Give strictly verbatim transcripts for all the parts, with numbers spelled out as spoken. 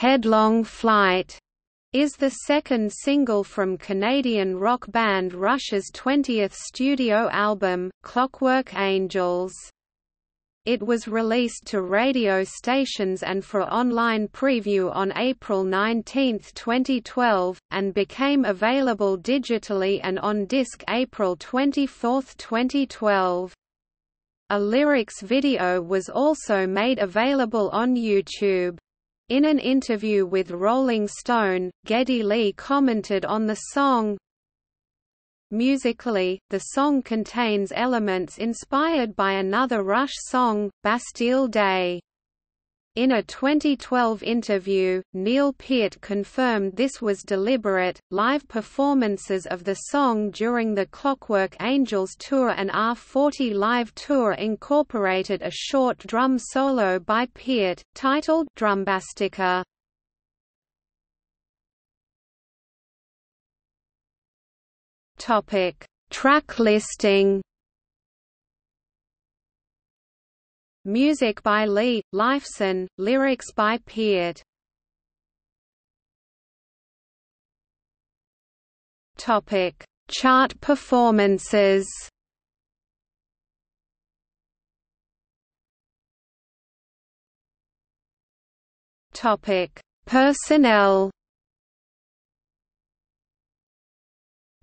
Headlong Flight is the second single from Canadian rock band Rush's twentieth studio album, Clockwork Angels. It was released to radio stations and for online preview on April nineteenth twenty twelve, and became available digitally and on disc April twenty-fourth twenty twelve. A lyrics video was also made available on YouTube. In an interview with Rolling Stone, Geddy Lee commented on the song, "Musically, the song contains elements inspired by another Rush song, Bastille Day." In a twenty twelve interview, Neil Peart confirmed this was deliberate. Live performances of the song during the Clockwork Angels Tour and R forty Live Tour incorporated a short drum solo by Peart, titled Drumbastica. Topic: Track listing. Music by Lee, Lifeson, lyrics by Peart. Topic: Chart performances. Topic: Personnel.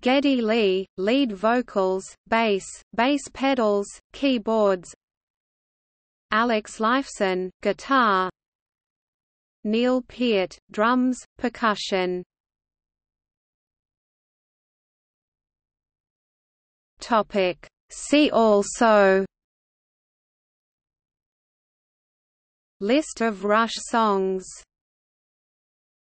Geddy Lee, lead vocals, bass, bass pedals, keyboards. Alex Lifeson, guitar. Neil Peart, drums, percussion. Topic: See also. List of Rush songs.